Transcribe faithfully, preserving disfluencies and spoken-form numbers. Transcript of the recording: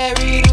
carry.